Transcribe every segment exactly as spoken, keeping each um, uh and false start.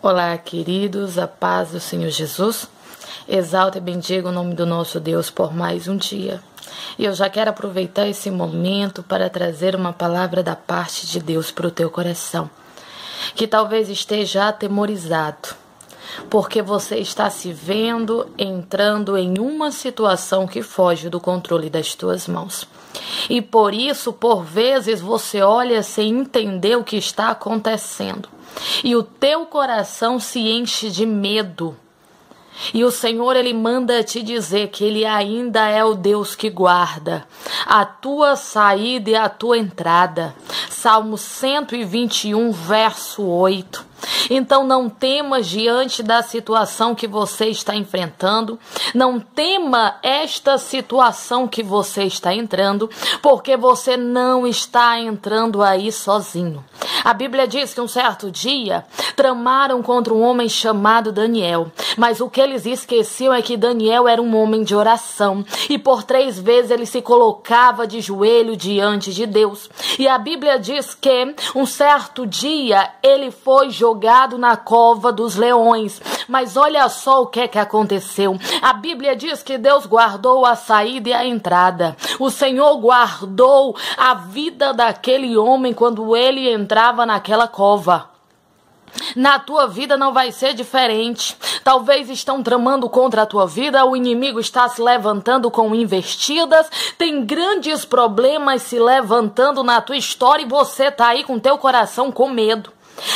Olá, queridos, a paz do Senhor Jesus. Exalta e bendiga o nome do nosso Deus por mais um dia. E eu já quero aproveitar esse momento para trazer uma palavra da parte de Deus para o teu coração, que talvez esteja atemorizado, porque você está se vendo entrando em uma situação que foge do controle das tuas mãos. E por isso, por vezes, você olha sem entender o que está acontecendo. E o teu coração se enche de medo. E o Senhor, Ele manda te dizer que Ele ainda é o Deus que guarda a tua saída e a tua entrada. Salmo cento e vinte e um, verso oito. Então não temas diante da situação que você está enfrentando, não tema esta situação que você está entrando, porque você não está entrando aí sozinho. A Bíblia diz que um certo dia tramaram contra um homem chamado Daniel, mas o que eles esqueciam é que Daniel era um homem de oração, e por três vezes ele se colocava de joelho diante de Deus. E a Bíblia diz que um certo dia ele foi jogado na cova dos leões. Mas olha só o que é que aconteceu. A Bíblia diz que Deus guardou a saída e a entrada. O Senhor guardou a vida daquele homem quando ele entrava naquela cova. Na tua vida não vai ser diferente. Talvez estão tramando contra a tua vida, o inimigo está se levantando com investidas, tem grandes problemas se levantando na tua história e você está aí com teu coração com medo.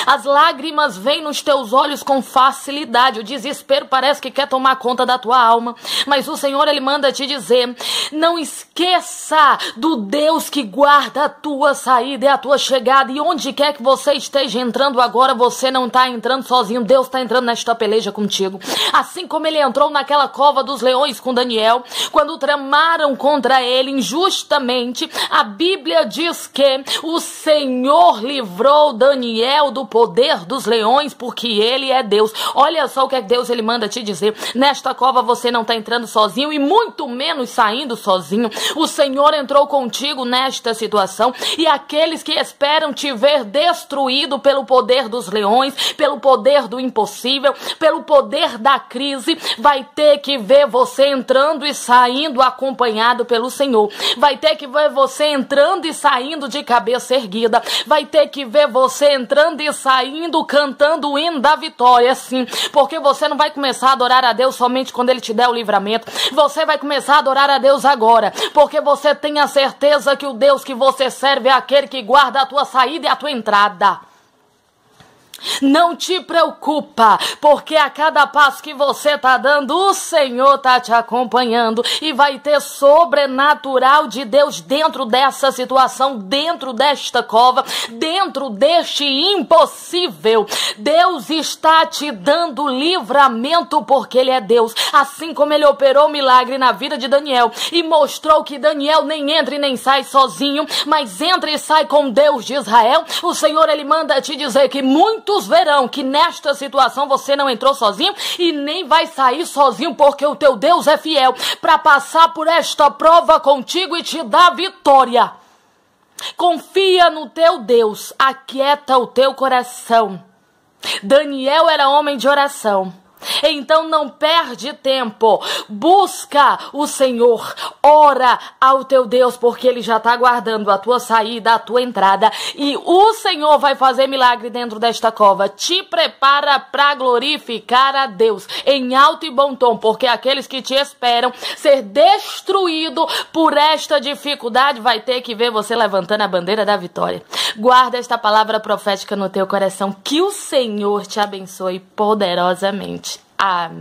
As lágrimas vêm nos teus olhos com facilidade, o desespero parece que quer tomar conta da tua alma, mas o Senhor, Ele manda te dizer, não esqueça do Deus que guarda a tua saída e a tua chegada, e onde quer que você esteja entrando agora, você não está entrando sozinho, Deus está entrando nesta peleja contigo, assim como Ele entrou naquela cova dos leões com Daniel, quando tramaram contra ele injustamente. A Bíblia diz que o Senhor livrou Daniel do poder dos leões, porque Ele é Deus. Olha só o que é que Deus, Ele manda te dizer. Nesta cova você não está entrando sozinho e muito menos saindo sozinho. O Senhor entrou contigo nesta situação, e aqueles que esperam te ver destruído pelo poder dos leões, pelo poder do impossível, pelo poder da crise, vai ter que ver você entrando e saindo acompanhado pelo Senhor. Vai ter que ver você entrando e saindo de cabeça erguida. Vai ter que ver você entrando e e saindo cantando o hino da vitória, sim, porque você não vai começar a adorar a Deus somente quando Ele te der o livramento, você vai começar a adorar a Deus agora, porque você tem a certeza que o Deus que você serve é aquele que guarda a tua saída e a tua entrada. Não te preocupa, porque a cada passo que você está dando, o Senhor está te acompanhando e vai ter sobrenatural de Deus dentro dessa situação, dentro desta cova, dentro deste impossível. Deus está te dando livramento porque Ele é Deus, assim como Ele operou milagre na vida de Daniel e mostrou que Daniel nem entra e nem sai sozinho, mas entra e sai com Deus de Israel. O Senhor, Ele manda te dizer que muito verão que nesta situação você não entrou sozinho e nem vai sair sozinho, porque o teu Deus é fiel para passar por esta prova contigo e te dar vitória. Confia no teu Deus, aquieta o teu coração. Daniel era homem de oração. Então não perde tempo, busca o Senhor, ora ao teu Deus, porque Ele já está guardando a tua saída, a tua entrada, e o Senhor vai fazer milagre dentro desta cova. Te prepara para glorificar a Deus em alto e bom tom, porque aqueles que te esperam ser destruído por esta dificuldade vai ter que ver você levantando a bandeira da vitória. Guarda esta palavra profética no teu coração, que o Senhor te abençoe poderosamente. Amém.